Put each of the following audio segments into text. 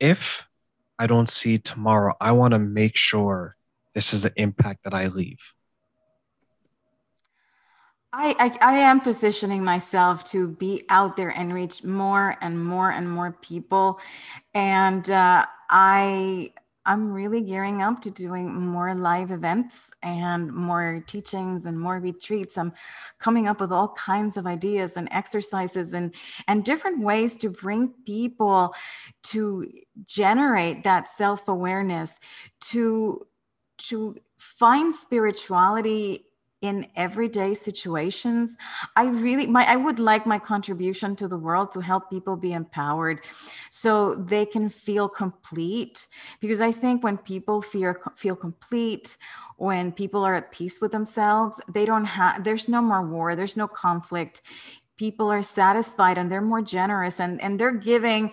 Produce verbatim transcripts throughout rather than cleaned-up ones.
if I don't see tomorrow, I want to make sure this is the impact that I leave. I, I, I am positioning myself to be out there and reach more and more and more people. And uh, I... I'm really gearing up to doing more live events and more teachings and more retreats. I'm coming up with all kinds of ideas and exercises and, and different ways to bring people to generate that self-awareness, to, to find spirituality in everyday situations. I really, my, I would like my contribution to the world to help people be empowered so they can feel complete. Because I think when people feel, feel complete, when people are at peace with themselves, they don't have, there's no more war, there's no conflict. People are satisfied and they're more generous and, and they're giving.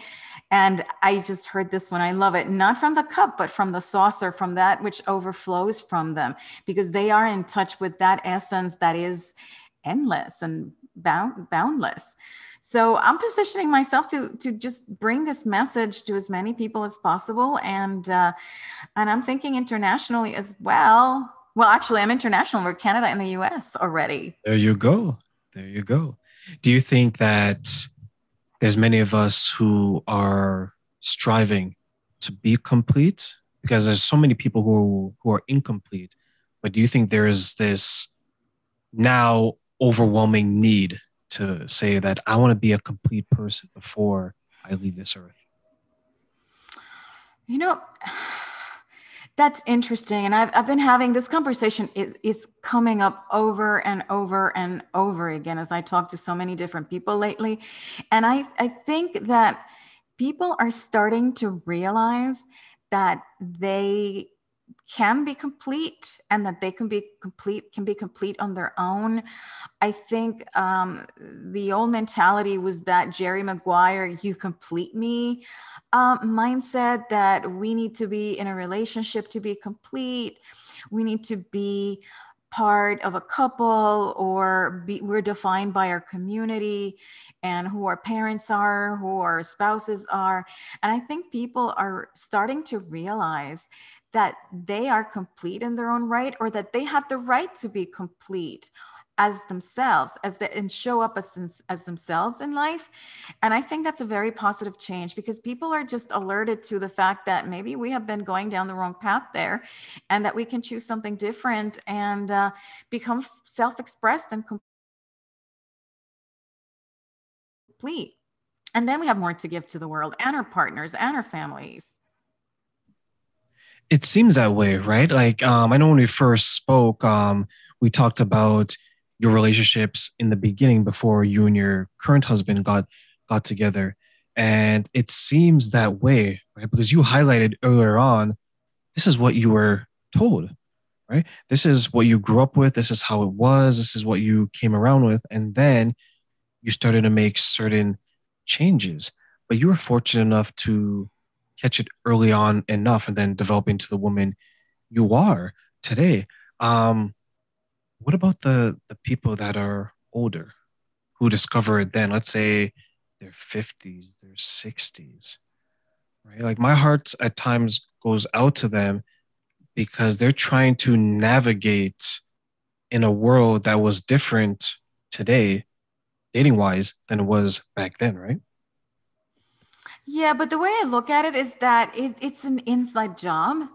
And I just heard this one, I love it, not from the cup, but from the saucer, from that which overflows from them, because they are in touch with that essence that is endless and bound, boundless. So I'm positioning myself to, to just bring this message to as many people as possible. And, uh, and I'm thinking internationally as well. Well, actually, I'm international. We're Canada and the U S already. There you go. There you go. Do you think that there's many of us who are striving to be complete? Because there's so many people who, who are incomplete. But do you think there is this now overwhelming need to say that I want to be a complete person before I leave this earth? You know, that's interesting. And I've, I've been having this conversation is, is coming up over and over and over again as I talk to so many different people lately. And I, I think that people are starting to realize that they can be complete and that they can be complete, can be complete on their own. I think um, the old mentality was that Jerry Maguire, you complete me. Uh, mindset that we need to be in a relationship to be complete. We need to be part of a couple or be, we're defined by our community and who our parents are, who our spouses are. And I think people are starting to realize that they are complete in their own right, or that they have the right to be complete as themselves, as they, and show up as, as themselves in life. And I think that's a very positive change, because people are just alerted to the fact that maybe we have been going down the wrong path there, and that we can choose something different and uh, become self-expressed and complete. And then we have more to give to the world and our partners and our families. It seems that way, right? Like, um, I know when we first spoke, um, we talked about your relationships in the beginning before you and your current husband got got together. And it seems that way, right? Because you highlighted earlier on, this is what you were told, right? This is what you grew up with. This is how it was. This is what you came around with. And then you started to make certain changes, but you were fortunate enough to catch it early on enough and then develop into the woman you are today. Um, What about the, the people that are older who discover it then? Let's say their fifties, their sixties, right? Like, my heart at times goes out to them, because they're trying to navigate in a world that was different today, dating wise, than it was back then, right? Yeah, but the way I look at it is that it, it's an inside job.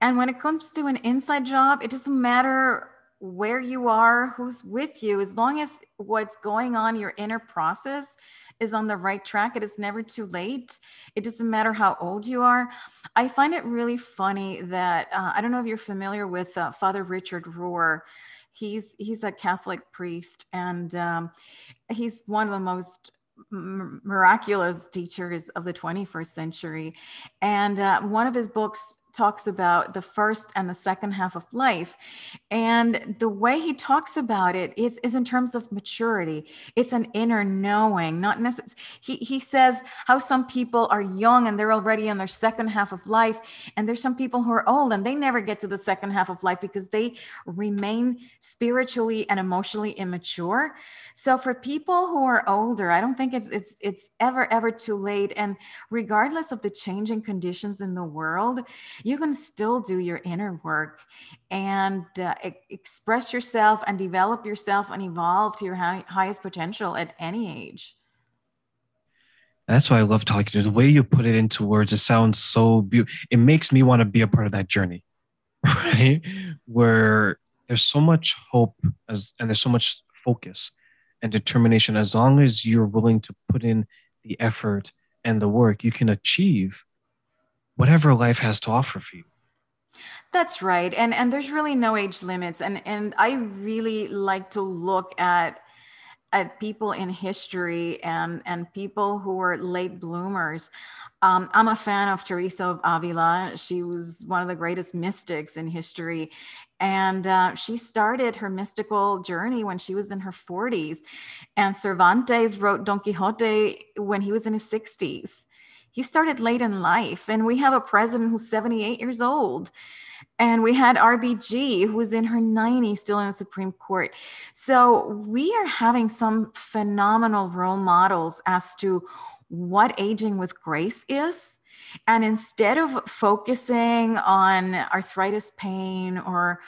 And when it comes to an inside job, it doesn't matter where you are, who's with you, as long as what's going on, your inner process is on the right track. It is never too late. It doesn't matter how old you are. I find it really funny that, uh, I don't know if you're familiar with uh, Father Richard Rohr. He's, he's a Catholic priest, and um, he's one of the most m- miraculous teachers of the twenty-first century. And uh, one of his books talks about the first and the second half of life. And the way he talks about it is, is in terms of maturity. It's an inner knowing, not necessarily. He, he says how some people are young and they're already in their second half of life. And there's some people who are old and they never get to the second half of life because they remain spiritually and emotionally immature. So for people who are older, I don't think it's, it's, it's ever, ever too late. And regardless of the changing conditions in the world, you can still do your inner work and uh, e- express yourself and develop yourself and evolve to your high- highest potential at any age. That's why I love talking to you. The way you put it into words, it sounds so beautiful. It makes me want to be a part of that journey, right? Where there's so much hope as, and there's so much focus and determination. As long as you're willing to put in the effort and the work, you can achieve whatever life has to offer for you. That's right. And and there's really no age limits. And and I really like to look at at people in history and, and people who were late bloomers. Um, I'm a fan of Teresa of Avila. She was one of the greatest mystics in history. And uh, she started her mystical journey when she was in her forties. And Cervantes wrote Don Quixote when he was in his sixties. He started late in life. And we have a president who's seventy-eight years old. And we had R B G, who was in her nineties, still in the Supreme Court. So we are having some phenomenal role models as to what aging with grace is. And instead of focusing on arthritis pain or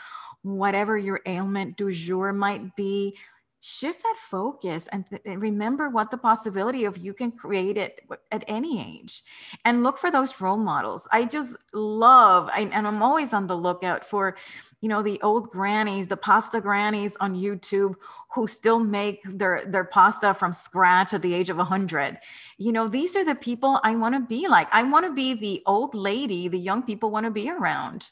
whatever your ailment du jour might be, shift that focus and th- remember what the possibility of you can create it at any age, and look for those role models. I just love, I, and I'm always on the lookout for, you know, the old grannies, the pasta grannies on YouTube who still make their, their pasta from scratch at the age of a hundred. You know, these are the people I want to be like. I want to be the old lady the young people want to be around.